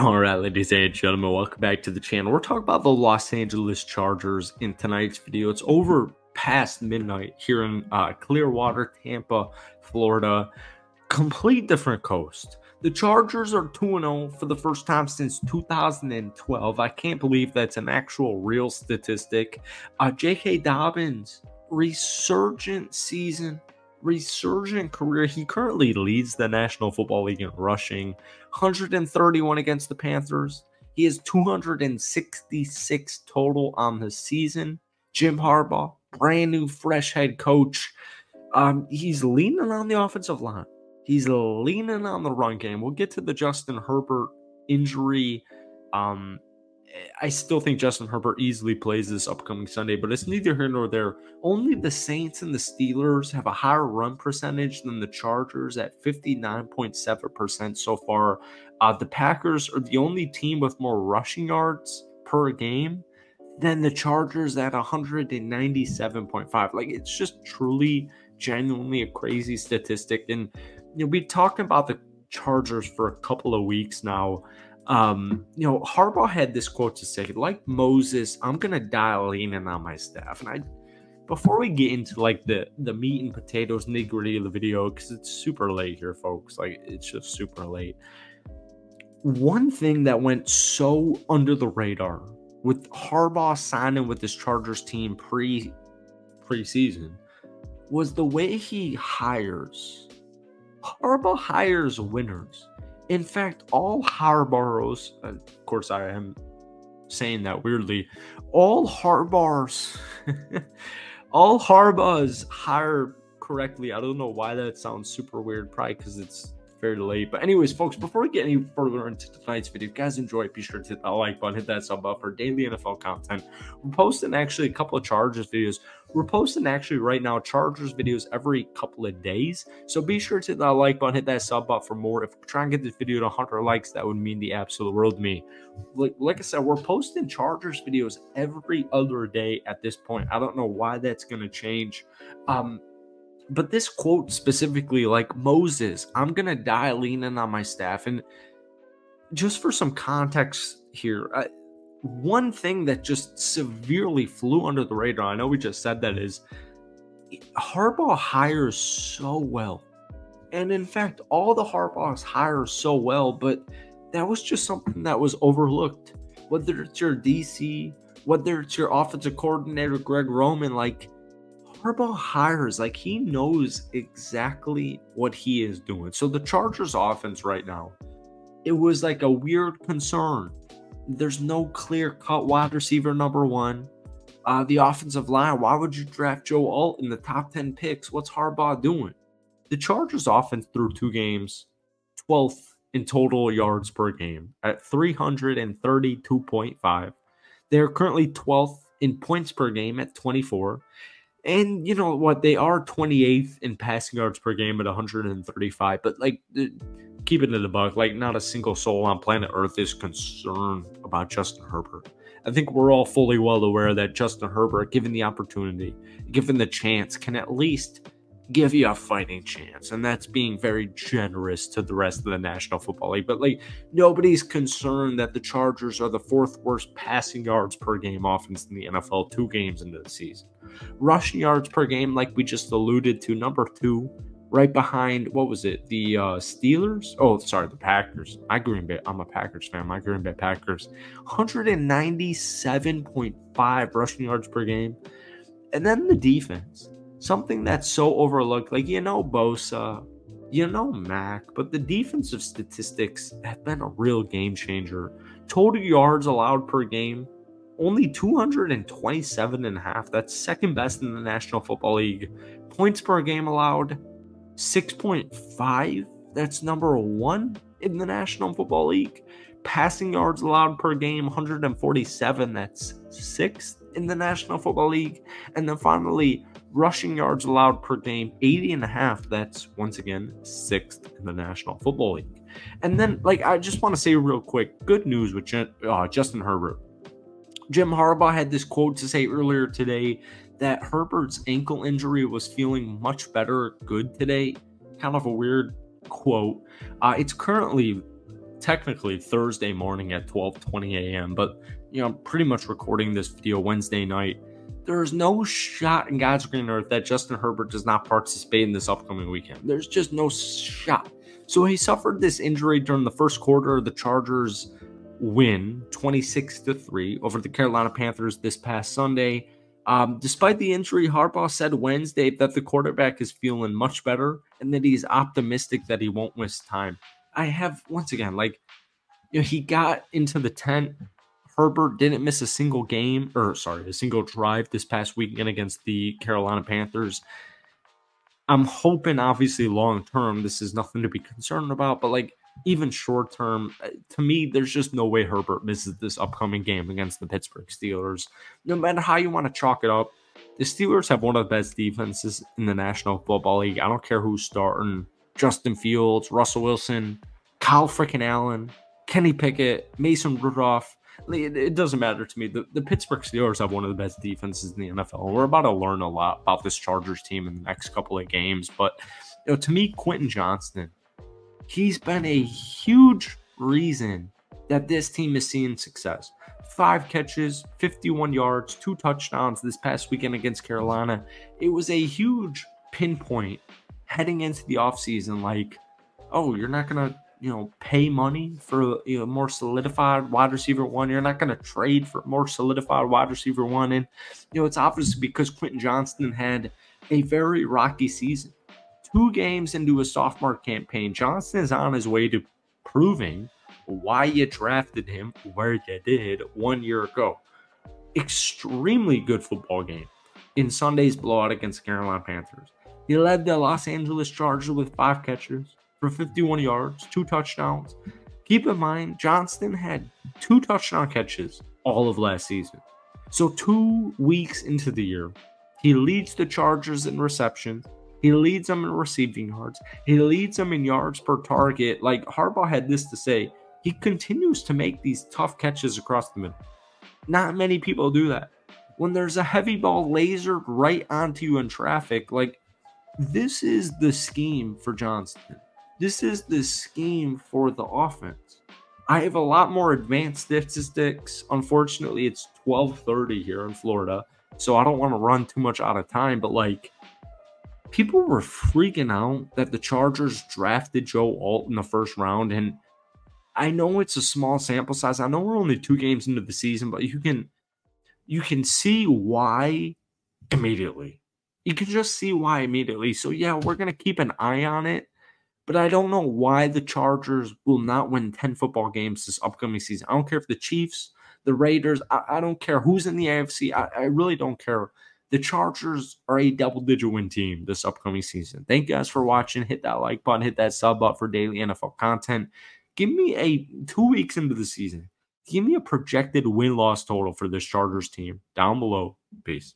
All right, ladies and gentlemen, welcome back to the channel. We're talking about the Los Angeles Chargers in tonight's video. It's over past midnight here in Clearwater, Tampa, Florida. Complete different coast. The Chargers are 2-0 for the first time since 2012. I can't believe that's an actual real statistic. J.K. Dobbins, resurgent season. Resurgent career. He currently leads the National Football League in rushing, 131 against the Panthers. He has 266 total on the season. Jim Harbaugh, brand new, fresh head coach. He's leaning on the offensive line. He's leaning on the run game. We'll get to the Justin Herbert injury. I still think Justin Herbert easily plays this upcoming Sunday, but it's neither here nor there. Only the Saints and the Steelers have a higher run percentage than the Chargers at 59.7% so far. The Packers are the only team with more rushing yards per game than the Chargers at 197.5. Like, it's just truly, genuinely a crazy statistic. And you'll be talking about the Chargers for a couple of weeks now. You know, Harbaugh had this quote to say, like Moses, I'm going to die leaning on my staff. And before we get into like the meat and potatoes nitty gritty of the video, because it's super late here, folks, like it's just super late. One thing that went so under the radar with Harbaugh signing with this Chargers team preseason was the way he hires. Harbaugh hires winners. In fact, all Harbaughs, of course I am saying that weirdly, all Harbaughs, all Harbaughs hire correctly. I don't know why that sounds super weird, probably because it's very late. But anyways, folks, before we get any further into tonight's video, if you guys enjoy it, be sure to hit that like button, hit that sub button for daily NFL content. We're posting actually a couple of Chargers videos. We're posting actually right now Chargers videos every couple of days. So be sure to hit that like button, hit that sub button for more. If we try and get this video to 100 likes, that would mean the absolute world to me. Like I said, we're posting Chargers videos every other day at this point. I don't know why that's going to change. But this quote specifically, like Moses, I'm going to die leaning on my staff. And just for some context here, one thing that just severely flew under the radar, I know we just said that, is Harbaugh hires so well. And in fact, all the Harbaughs hire so well, but that was just something that was overlooked. Whether it's your DC, whether it's your offensive coordinator, Greg Roman, like, Harbaugh hires, like he knows exactly what he is doing. So the Chargers offense right now, it was like a weird concern. There's no clear-cut wide receiver number one. The offensive line, why would you draft Joe Alt in the top 10 picks? What's Harbaugh doing? The Chargers offense through two games, 12th in total yards per game at 332.5. They're currently 12th in points per game at 24. And you know what? They are 28th in passing yards per game at 135. But like, keep it in the buck. Like, not a single soul on planet Earth is concerned about Justin Herbert. I think we're all fully well aware that Justin Herbert, given the opportunity, given the chance, can at least give you a fighting chance. And that's being very generous to the rest of the National Football League. But like, nobody's concerned that the Chargers are the fourth worst passing yards per game offense in the NFL 2 games into the season. Rushing yards per game, like we just alluded to, number 2, right behind, what was it? The Steelers? Oh, sorry, the Packers. I'm a Packers fan. My Green Bay Packers. 197.5 rushing yards per game. And then the defense. Something that's so overlooked, like, you know, Bosa, you know, Mac, but the defensive statistics have been a real game changer. Total yards allowed per game, only 227.5. That's second best in the National Football League. Points per game allowed, 6.5. That's number 1 in the National Football League. Passing yards allowed per game, 147. That's 6th in the National Football League. And then finally, rushing yards allowed per game, 80.5. That's once again 6th in the National Football League. And then, like, I just want to say real quick, good news with Justin Herbert. Jim Harbaugh had this quote to say earlier today that Herbert's ankle injury was feeling much better today. Kind of a weird quote. It's currently technically Thursday morning at 12:20 a.m. But, you know, I'm pretty much recording this video Wednesday night. There's no shot in God's green earth that Justin Herbert does not participate in this upcoming weekend. There's just no shot. So he suffered this injury during the first quarter of the Chargers win 26-3 over the Carolina Panthers this past Sunday. Despite the injury, Harbaugh said Wednesday that the quarterback is feeling much better and that he's optimistic that he won't miss time. I have, once again, like, you know, he got into the tent. Herbert didn't miss a single game, or sorry, a single drive this past weekend against the Carolina Panthers. I'm hoping, obviously, long-term, this is nothing to be concerned about, but, like, even short-term, to me, there's just no way Herbert misses this upcoming game against the Pittsburgh Steelers. No matter how you want to chalk it up, the Steelers have one of the best defenses in the National Football League. I don't care who's starting. Justin Fields, Russell Wilson, Kyle frickin' Allen, Kenny Pickett, Mason Rudolph. It doesn't matter to me. The Pittsburgh Steelers have one of the best defenses in the NFL. We're about to learn a lot about this Chargers team in the next couple of games. But, you know, to me, Quentin Johnston, he's been a huge reason that this team is seeing success. 5 catches, 51 yards, 2 touchdowns this past weekend against Carolina. It was a huge pinpoint heading into the offseason. Like, oh, you're not going to, you know, pay money for, you know, more solidified wide receiver one. You're not going to trade for more solidified wide receiver one. And, you know, it's obvious because Quentin Johnston had a very rocky season. 2 games into a sophomore campaign, Johnston is on his way to proving why you drafted him where you did 1 year ago. Extremely good football game in Sunday's blowout against the Carolina Panthers. He led the Los Angeles Chargers with 5 catches for 51 yards, 2 touchdowns. Keep in mind, Johnston had 2 touchdown catches all of last season. So 2 weeks into the year, he leads the Chargers in receptions. He leads them in receiving yards. He leads them in yards per target. Like, Harbaugh had this to say, he continues to make these tough catches across the middle. Not many people do that. When there's a heavy ball lasered right onto you in traffic, like, this is the scheme for Johnston. This is the scheme for the offense. I have a lot more advanced statistics. Unfortunately, it's 12:30 here in Florida, so I don't want to run too much out of time, but, like, people were freaking out that the Chargers drafted Joe Alt in the first round. And I know it's a small sample size. I know we're only 2 games into the season, but you can see why immediately. You can just see why immediately. So, yeah, we're going to keep an eye on it. But I don't know why the Chargers will not win 10 football games this upcoming season. I don't care if the Chiefs, the Raiders, I don't care who's in the AFC. I really don't care. The Chargers are a double-digit win team this upcoming season. Thank you guys for watching. Hit that like button. Hit that sub button for daily NFL content. Give me a 2 weeks into the season. Give me a projected win-loss total for this Chargers team down below. Peace.